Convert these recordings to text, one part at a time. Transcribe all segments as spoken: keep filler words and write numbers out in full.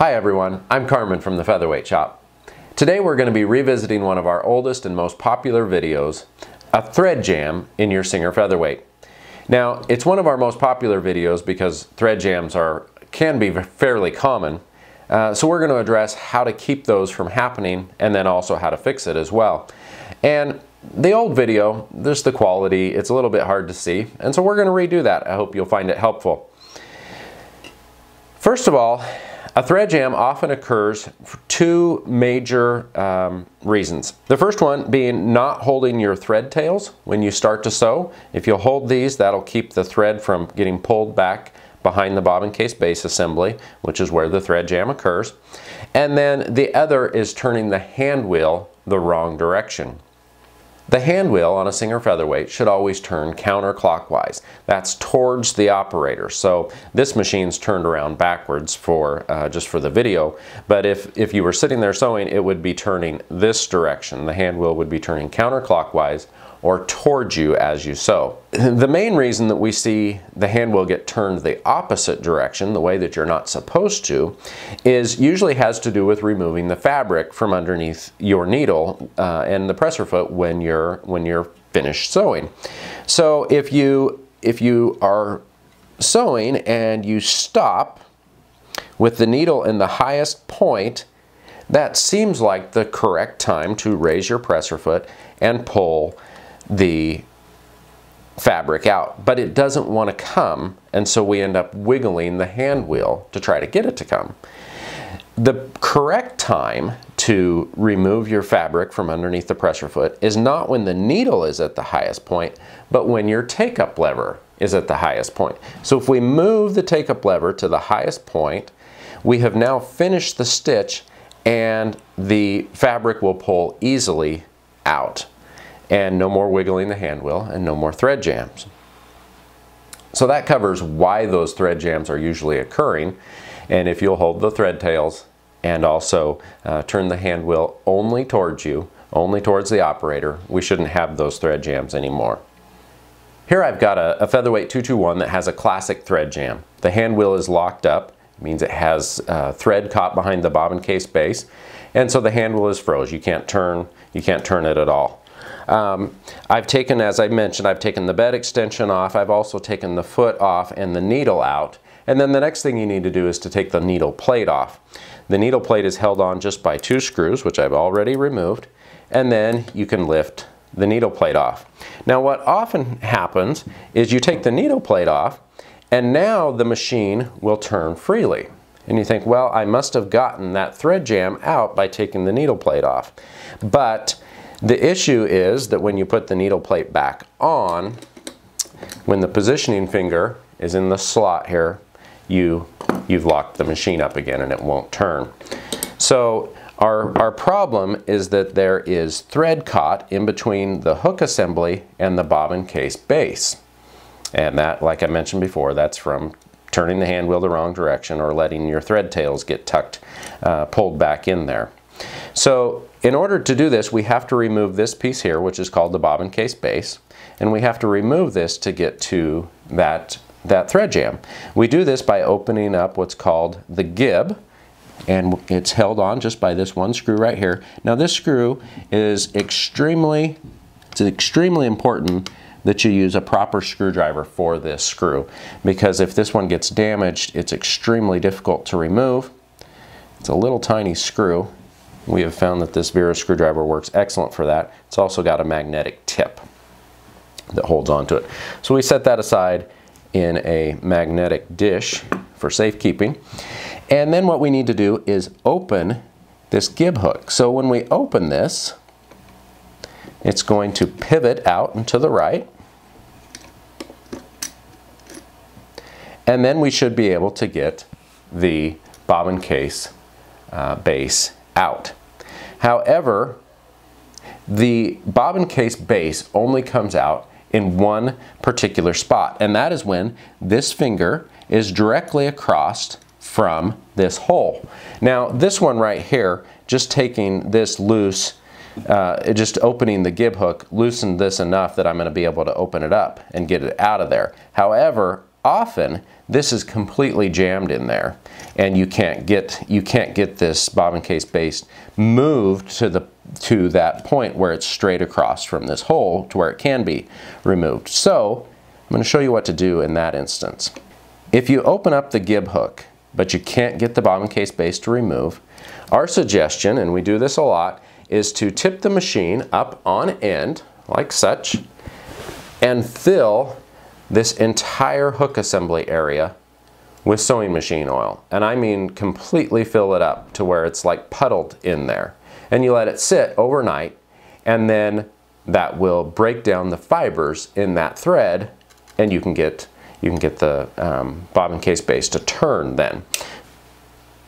Hi everyone, I'm Carmen from the Featherweight Shop. Today we're going to be revisiting one of our oldest and most popular videos, a thread jam in your Singer Featherweight. Now, it's one of our most popular videos because thread jams are can be fairly common, uh, so we're going to address how to keep those from happening and then also how to fix it as well. And the old video, just the quality, it's a little bit hard to see, and so we're going to redo that. I hope you'll find it helpful. First of all, a thread jam often occurs for two major um, reasons. The first one being not holding your thread tails when you start to sew. If you'll hold these, that'll keep the thread from getting pulled back behind the bobbin case base assembly, which is where the thread jam occurs. And then the other is turning the hand wheel the wrong direction. The hand wheel on a Singer Featherweight should always turn counterclockwise. That's towards the operator. So this machine's turned around backwards for uh, just for the video, but if, if you were sitting there sewing, it would be turning this direction. The hand wheel would be turning counterclockwise or towards you as you sew. The main reason that we see the hand wheel get turned the opposite direction, the way that you're not supposed to, is usually has to do with removing the fabric from underneath your needle uh, and the presser foot when you're when you're finished sewing. So if you if you are sewing and you stop with the needle in the highest point, that seems like the correct time to raise your presser foot and pull the fabric out, but it doesn't want to come, and so we end up wiggling the hand wheel to try to get it to come. The correct time to remove your fabric from underneath the presser foot is not when the needle is at the highest point, but when your take-up lever is at the highest point. So if we move the take-up lever to the highest point, we have now finished the stitch and the fabric will pull easily out. And no more wiggling the hand wheel and no more thread jams. So that covers why those thread jams are usually occurring. And if you'll hold the thread tails and also uh, turn the hand wheel only towards you, only towards the operator, we shouldn't have those thread jams anymore. Here I've got a, a Featherweight two two one that has a classic thread jam. The hand wheel is locked up, it means it has uh, thread caught behind the bobbin case base. And so the hand wheel is froze, you can't turn, you can't turn it at all. Um, I've taken, as I mentioned, I've taken the bed extension off, I've also taken the foot off and the needle out, and then the next thing you need to do is to take the needle plate off. The needle plate is held on just by two screws, which I've already removed, and then you can lift the needle plate off. Now what often happens is you take the needle plate off, and now the machine will turn freely. And you think, well, I must have gotten that thread jam out by taking the needle plate off. But the issue is that when you put the needle plate back on, when the positioning finger is in the slot here, you, you've locked the machine up again and it won't turn. So our, our problem is that there is thread caught in between the hook assembly and the bobbin case base. And that, like I mentioned before, that's from turning the hand wheel the wrong direction or letting your thread tails get tucked, uh, pulled back in there. So in order to do this, we have to remove this piece here, which is called the bobbin case base, and we have to remove this to get to that, that thread jam. We do this by opening up what's called the gib, and it's held on just by this one screw right here. Now this screw is extremely, it's extremely important that you use a proper screwdriver for this screw, because if this one gets damaged, it's extremely difficult to remove. It's a little tiny screw. We have found that this Wera screwdriver works excellent for that. It's also got a magnetic tip that holds onto it. So we set that aside in a magnetic dish for safekeeping. And then what we need to do is open this gib hook. So when we open this, it's going to pivot out and to the right. And then we should be able to get the bobbin case uh, base out. However, the bobbin case base only comes out in one particular spot, and that is when this finger is directly across from this hole. Now this one right here, just taking this loose, uh, just opening the gib hook, loosened this enough that I'm going to be able to open it up and get it out of there. However, Often this is completely jammed in there and you can't get you can't get this bobbin case base moved to the to that point where it's straight across from this hole to where it can be removed. So I'm going to show you what to do in that instance. If you open up the gib hook but you can't get the bobbin case base to remove, our suggestion, and we do this a lot, is to tip the machine up on end like such and fill this entire hook assembly area with sewing machine oil. And I mean completely fill it up to where it's like puddled in there. And you let it sit overnight, and then that will break down the fibers in that thread, and you can get, you can get the um, bobbin case base to turn then.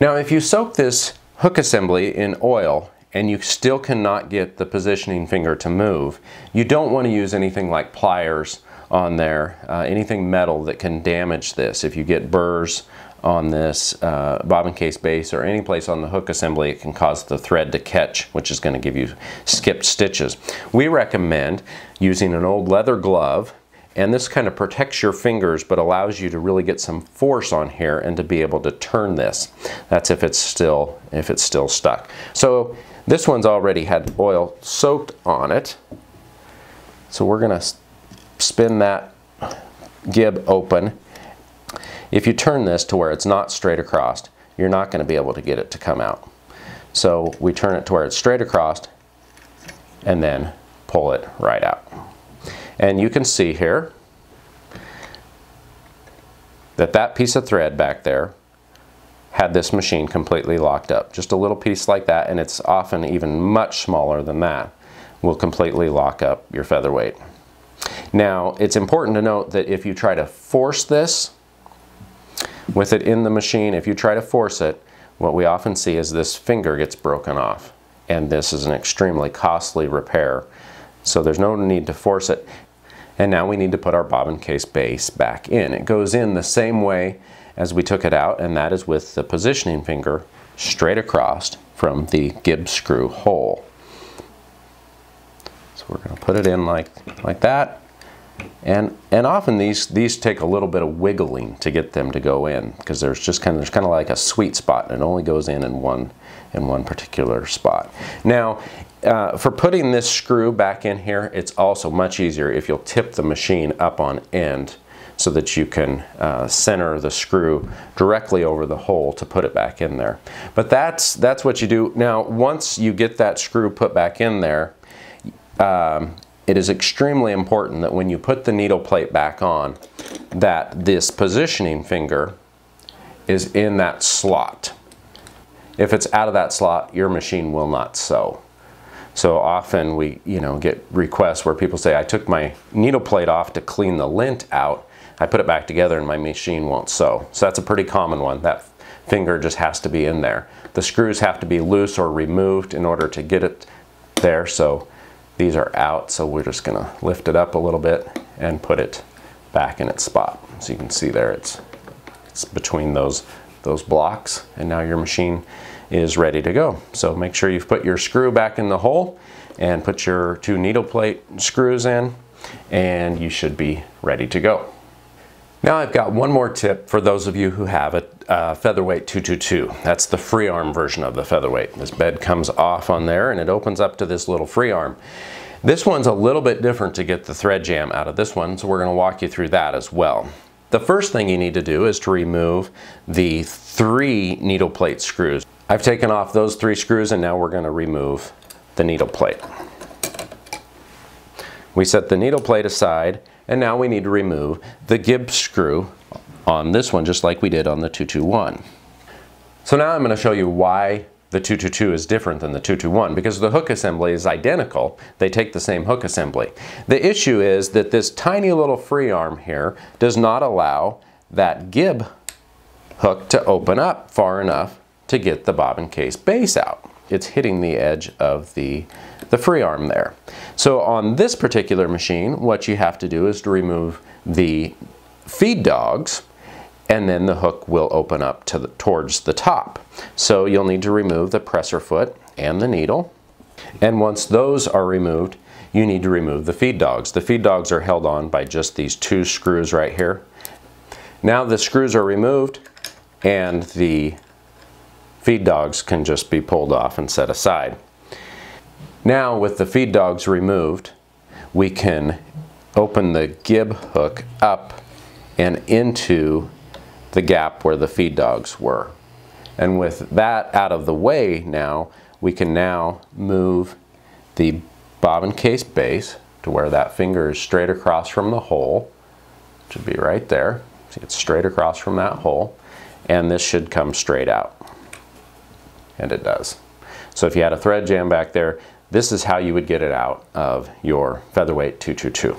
Now if you soak this hook assembly in oil and you still cannot get the positioning finger to move, you don't want to use anything like pliers on there, uh, anything metal that can damage this. If you get burrs on this uh, bobbin case base or any place on the hook assembly, it can cause the thread to catch, which is going to give you skipped stitches. We recommend using an old leather glove, and this kind of protects your fingers but allows you to really get some force on here and to be able to turn this. That's if it's still if it's still stuck. So this one's already had oil soaked on it, so we're going to spin that gib open. If you turn this to where it's not straight across, you're not going to be able to get it to come out. So we turn it to where it's straight across and then pull it right out. And you can see here that that piece of thread back there had this machine completely locked up. Just a little piece like that, and it's often even much smaller than that, will completely lock up your featherweight. Now, it's important to note that if you try to force this with it in the machine, if you try to force it, what we often see is this finger gets broken off, and this is an extremely costly repair. So there's no need to force it. And now we need to put our bobbin case base back in. It goes in the same way as we took it out, and that is with the positioning finger straight across from the gib screw hole. We're going to put it in like, like that, and and often these these take a little bit of wiggling to get them to go in, because there's just kind of there's kind of like a sweet spot, and it only goes in in one in one particular spot. Now, uh, for putting this screw back in here, it's also much easier if you'll tip the machine up on end so that you can uh, center the screw directly over the hole to put it back in there. But that's that's what you do. Now, once you get that screw put back in there, Um, it is extremely important that when you put the needle plate back on, that this positioning finger is in that slot. If it's out of that slot, your machine will not sew. So often we, you know, get requests where people say, I took my needle plate off to clean the lint out, I put it back together and my machine won't sew. So that's a pretty common one. That finger just has to be in there. The screws have to be loose or removed in order to get it there. So these are out, so we're just going to lift it up a little bit and put it back in its spot. So you can see there it's, it's between those, those blocks, and now your machine is ready to go. So make sure you've put your screw back in the hole and put your two needle plate screws in, and you should be ready to go. Now I've got one more tip for those of you who have a uh, Featherweight two twenty-two. That's the free arm version of the Featherweight. This bed comes off on there and it opens up to this little free arm. This one's a little bit different to get the thread jam out of this one, so we're going to walk you through that as well. The first thing you need to do is to remove the three needle plate screws. I've taken off those three screws, and now we're going to remove the needle plate. We set the needle plate aside, and now we need to remove the gib screw on this one, just like we did on the two twenty-one. So now I'm going to show you why the two twenty-two is different than the two twenty-one, because the hook assembly is identical. They take the same hook assembly. The issue is that this tiny little free arm here does not allow that gib hook to open up far enough to get the bobbin case base out. It's hitting the edge of the, the free arm there. So on this particular machine, what you have to do is to remove the feed dogs, and then the hook will open up to the, towards the top. So you'll need to remove the presser foot and the needle. And once those are removed, you need to remove the feed dogs. The feed dogs are held on by just these two screws right here. Now the screws are removed and the feed dogs can just be pulled off and set aside. Now with the feed dogs removed, we can open the gib hook up and into the gap where the feed dogs were. And with that out of the way now, we can now move the bobbin case base to where that finger is straight across from the hole. It should be right there. See, it's straight across from that hole. And this should come straight out. And it does. So if you had a thread jam back there, this is how you would get it out of your Featherweight two two two.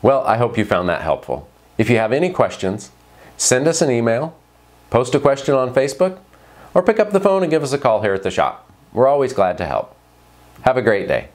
Well, I hope you found that helpful. If you have any questions, send us an email, post a question on Facebook, or pick up the phone and give us a call here at the shop. We're always glad to help. Have a great day.